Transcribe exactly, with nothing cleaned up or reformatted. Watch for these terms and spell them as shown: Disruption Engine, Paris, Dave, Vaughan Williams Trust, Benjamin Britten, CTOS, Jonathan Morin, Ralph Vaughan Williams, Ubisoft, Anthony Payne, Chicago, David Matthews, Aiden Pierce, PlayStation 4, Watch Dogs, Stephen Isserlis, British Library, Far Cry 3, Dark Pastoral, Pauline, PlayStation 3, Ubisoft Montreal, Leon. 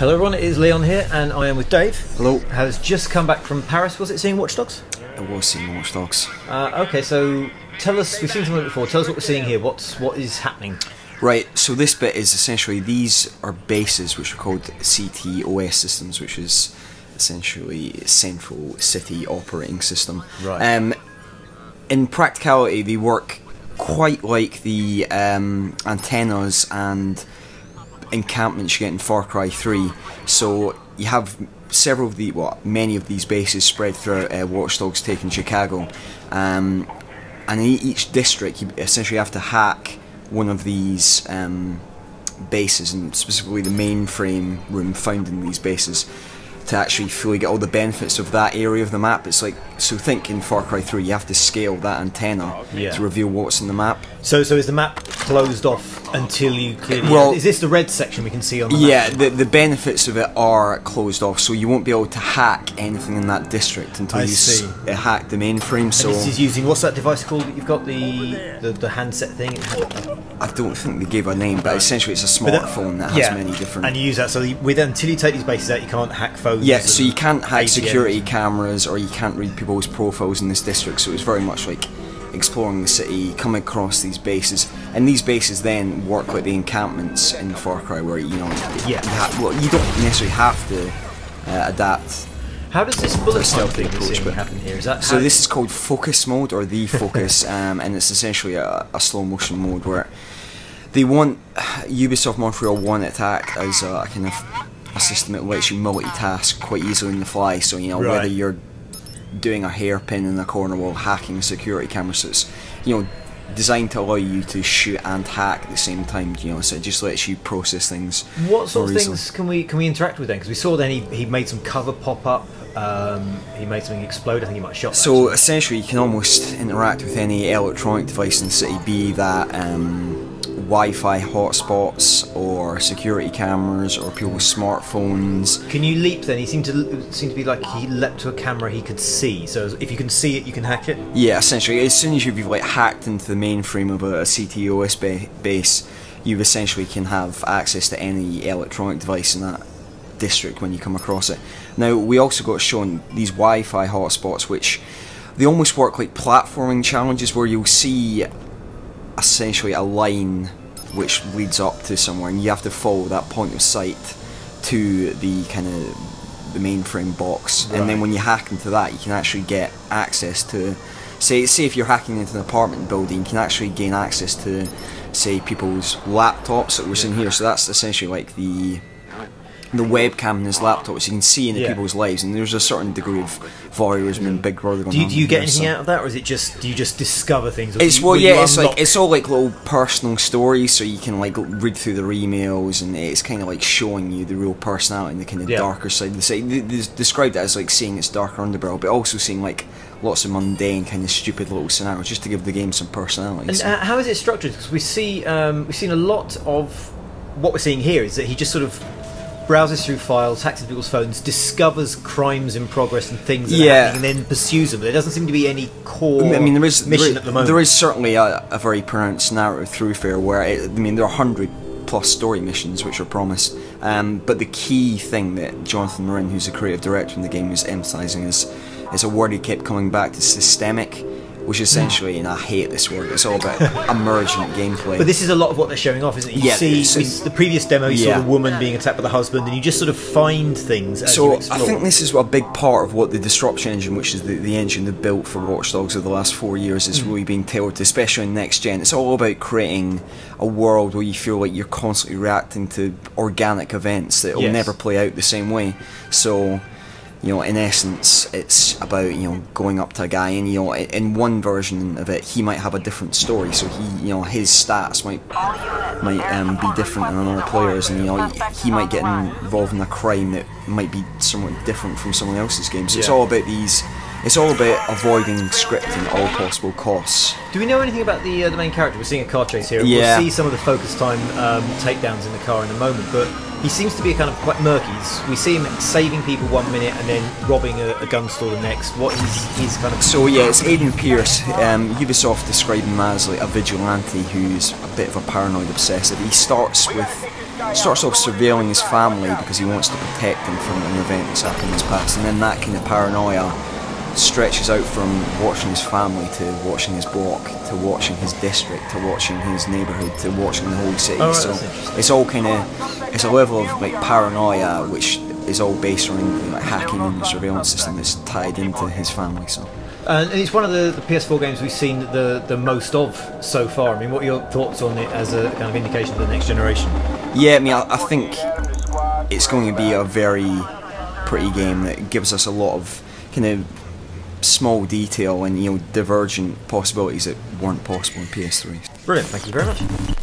Hello everyone, it is Leon here and I am with Dave. Hello. Has just come back from Paris, was it, seeing Watch Dogs? It was seeing Watch Dogs. Uh, okay, so tell us, we've seen something before, tell us what we're seeing here, what's, what is happening? Right, so this bit is essentially, these are bases which are called C T O S systems, which is essentially Central City Operating System. Right. Um, in practicality, they work quite like the um, antennas and encampments you get in Far Cry three. So you have several of the, well, many of these bases spread throughout uh, Watch Dogs taking Chicago, um, and in each district you essentially have to hack one of these um, bases, and specifically the mainframe room found in these bases, to actually fully get all the benefits of that area of the map. It's like, so think in Far Cry three you have to scale that antenna yeah. to reveal what's in the map. So so is the map closed off until you clear the well, Is this the red section we can see on the yeah, map? Yeah, the, the benefits of it are closed off, so you won't be able to hack anything in that district until I you see. S hack the mainframe. So this is using, what's that device called that you've got, the the, the handset thing? I don't think they gave a name, but essentially it's a smartphone that, that has yeah, many different... And you use that, so you, with, until you take these bases out you can't hack phones. Yeah, so you can't hack security cameras, or you can't read people's profiles in this district, so it's very much like exploring the city, coming across these bases, and these bases then work like the encampments in Far Cry, where, you know, yeah. you, have, well, you don't necessarily have to uh, adapt. How does this bullet stealthy approach happen here? Is that so? This is called focus mode, or the focus, um, and it's essentially a, a slow motion mode where they want Ubisoft Montreal want it to act as a kind of a system that lets you multitask quite easily in the fly, so you know, right. whether you're doing a hairpin in the corner while hacking security cameras, so it's, you know, designed to allow you to shoot and hack at the same time, you know, so it just lets you process things. What sort of things can we can we interact with then? Because we saw then he, he made some cover pop up, um, he made something explode, I think he might have shot that. So actually. essentially you can almost interact with any electronic device in the city, be that um, Wi-Fi hotspots, or security cameras, or people's smartphones. Can you leap then? He seemed to seem to be like he leapt to a camera he could see. So if you can see it, you can hack it. Yeah, essentially, as soon as you've like hacked into the mainframe of a, a C T O S ba base, you essentially can have access to any electronic device in that district when you come across it. Now we also got shown these Wi-Fi hotspots, which they almost work like platforming challenges, where you'll see essentially a line which leads up to somewhere, and you have to follow that point of sight to the kind of the mainframe box, right. and then when you hack into that, you can actually get access to, say, say if you're hacking into an apartment building, you can actually gain access to, say, people's laptops that was in here. So that's essentially like the the webcam in his laptops. You can see into yeah. people's lives, and there's a certain degree of voyeurism and Big Brother going do you, on. Do you get there, anything so. out of that, or is it just do you just discover things? Or it's well, you, yeah, it's like it's all like little personal stories, so you can like read through their emails, and it's kind of like showing you the real personality and the kind of yeah. darker side of the side. They, they described it as like seeing its darker underbelly, but also seeing like lots of mundane, kind of stupid little scenarios, just to give the game some personality. And uh, how is it structured? Because we see um, we've seen a lot of what we're seeing here is that he just sort of browses through files, hacks into people's phones, discovers crimes in progress and things that yeah. are happening, and then pursues them. But there doesn't seem to be any core I mean, there is, mission there, at the moment. There is certainly a, a very pronounced narrative throughfare where, it, I mean, there are one hundred plus story missions which are promised, um, but the key thing that Jonathan Morin, who's the creative director in the game, is emphasising is, is a word he kept coming back to, systemic. Which essentially, and I hate this word, it's all about emergent gameplay. But this is a lot of what they're showing off, isn't it? You yeah, see, so, we, the previous demo, you yeah. saw the woman being attacked by the husband, and you just sort of find things as so you explore. So I think this is a big part of what the Disruption Engine, which is the, the engine they built for Watch Dogs over the last four years, is mm. really being tailored to, especially in Next Gen. It's all about creating a world where you feel like you're constantly reacting to organic events that will yes. never play out the same way. So... you know, in essence, it's about, you know, going up to a guy, and, you know, in one version of it, he might have a different story, so he, you know, his stats might might um, be different than other players, and, you know, he might get involved in a crime that might be somewhat different from someone else's game. So yeah. it's all about these, it's all about avoiding scripting at all possible costs. Do we know anything about the, uh, the main character? We're seeing a car chase here, and yeah. we'll see some of the focus time um, takedowns in the car in a moment, but... he seems to be a kind of quite murky. We see him saving people one minute and then robbing a, a gun store the next. What is his kind of... So yeah, it's Aiden Pierce. Um, Ubisoft described him as like a vigilante who's a bit of a paranoid obsessive. He starts with starts off surveilling his family because he wants to protect them from an event that's happened in his past, and then that kind of paranoia stretches out from watching his family to watching his block to watching his district to watching his neighbourhood to watching the whole city. Oh, so it's all kind of, it's a level of like paranoia which is all based around like hacking and the surveillance system that's tied into his family. So. Uh, and it's one of the, the P S four games we've seen the, the most of so far. I mean, what are your thoughts on it as a kind of indication of the next generation? Yeah, I mean, I, I think it's going to be a very pretty game that gives us a lot of kind of small detail and, you know, divergent possibilities that weren't possible in P S three. Brilliant, thank you very much.